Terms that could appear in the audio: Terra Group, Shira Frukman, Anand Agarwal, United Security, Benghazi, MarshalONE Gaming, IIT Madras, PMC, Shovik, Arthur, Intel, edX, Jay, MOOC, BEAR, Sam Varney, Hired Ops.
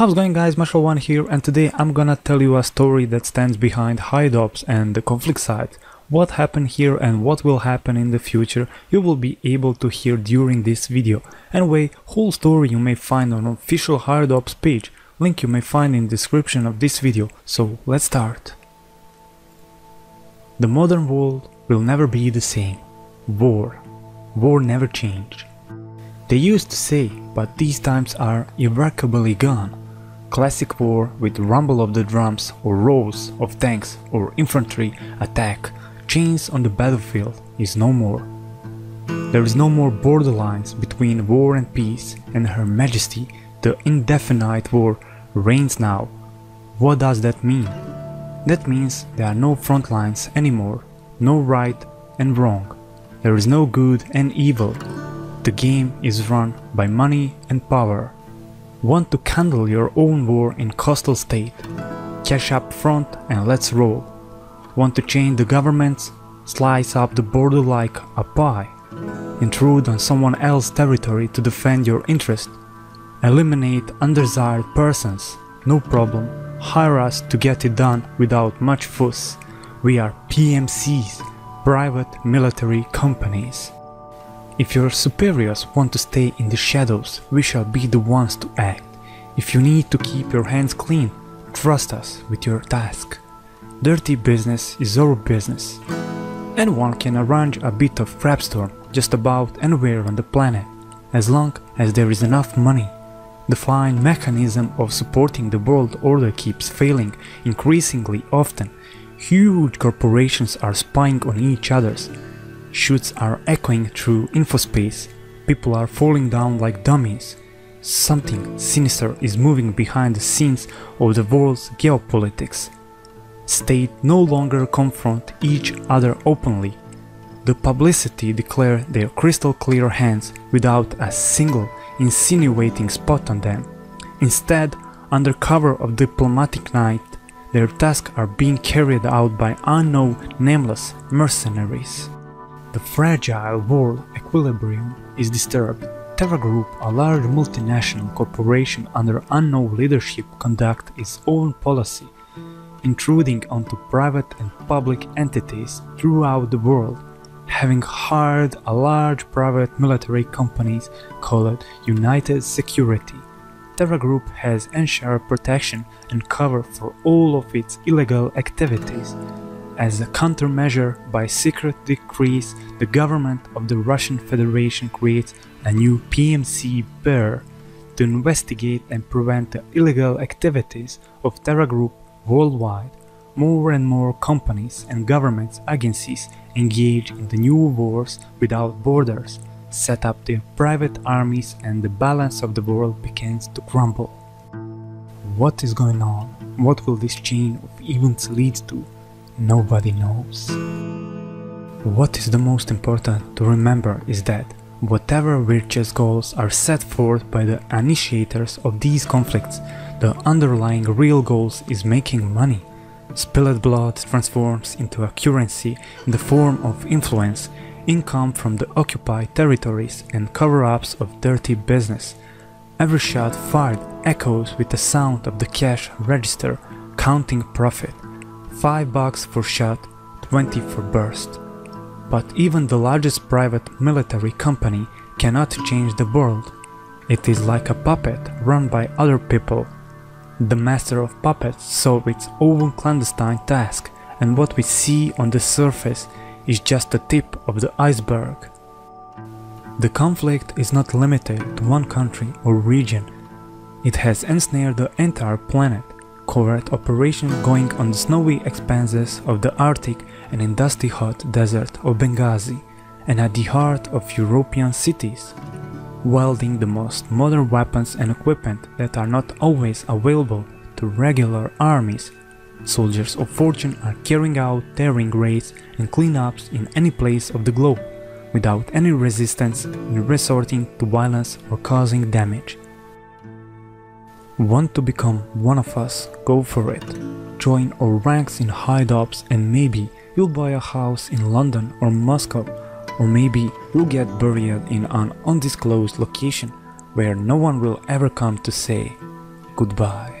How's it going, guys? MarshalONE here, and today I'm gonna tell you a story that stands behind Hired Ops and the conflict site. What happened here and what will happen in the future you will be able to hear during this video. Anyway, whole story you may find on official Hired Ops page, link you may find in description of this video, so let's start. The modern world will never be the same. War never changed. They used to say, but these times are irrevocably gone. Classic war with rumble of the drums or rows of tanks or infantry attack, chains on the battlefield is no more. There is no more borderlines between war and peace, and Her Majesty, the indefinite war, reigns now. What does that mean? That means there are no front lines anymore, no right and wrong. There is no good and evil. The game is run by money and power. Want to handle your own war in coastal state? Cash up front and let's roll. Want to change the governments? Slice up the border like a pie. Intrude on someone else's territory to defend your interest. Eliminate undesired persons? No problem. Hire us to get it done without much fuss. We are PMCs, private military companies. If your superiors want to stay in the shadows, we shall be the ones to act. If you need to keep your hands clean, trust us with your task. Dirty business is our business. Anyone can arrange a bit of crapstorm just about anywhere on the planet, as long as there is enough money. The fine mechanism of supporting the world order keeps failing increasingly often. Huge corporations are spying on each other's. Shoots are echoing through infospace. People are falling down like dummies. Something sinister is moving behind the scenes of the world's geopolitics. States no longer confront each other openly. The publicity declare their crystal clear hands without a single insinuating spot on them. Instead, under cover of diplomatic night, their tasks are being carried out by unknown, nameless mercenaries. The fragile world equilibrium is disturbed. Terra Group, a large multinational corporation under unknown leadership, conducts its own policy, intruding onto private and public entities throughout the world, having hired a large private military company called United Security. Terra Group has ensured protection and cover for all of its illegal activities. As a countermeasure, by secret decrees, the government of the Russian Federation creates a new PMC BEAR to investigate and prevent the illegal activities of Terra Group worldwide. More and more companies and government agencies engage in the new wars without borders, set up their private armies, and the balance of the world begins to crumble. What is going on? What will this chain of events lead to? Nobody knows. What is the most important to remember is that whatever virtuous goals are set forth by the initiators of these conflicts, the underlying real goals is making money. Spilled blood transforms into a currency in the form of influence, income from the occupied territories, and cover-ups of dirty business. Every shot fired echoes with the sound of the cash register counting profit. $5 for shot, 20 for burst. But even the largest private military company cannot change the world. It is like a puppet run by other people. The master of puppets solves its own clandestine task, and what we see on the surface is just the tip of the iceberg. The conflict is not limited to one country or region. It has ensnared the entire planet. Covert operations going on the snowy expanses of the Arctic and in dusty hot desert of Benghazi, and at the heart of European cities, wielding the most modern weapons and equipment that are not always available to regular armies. Soldiers of fortune are carrying out daring raids and cleanups in any place of the globe, without any resistance in resorting to violence or causing damage. Want to become one of us? Go for it. Join our ranks in Hired Ops, and maybe you'll buy a house in London or Moscow, or maybe you'll get buried in an undisclosed location where no one will ever come to say. Goodbye.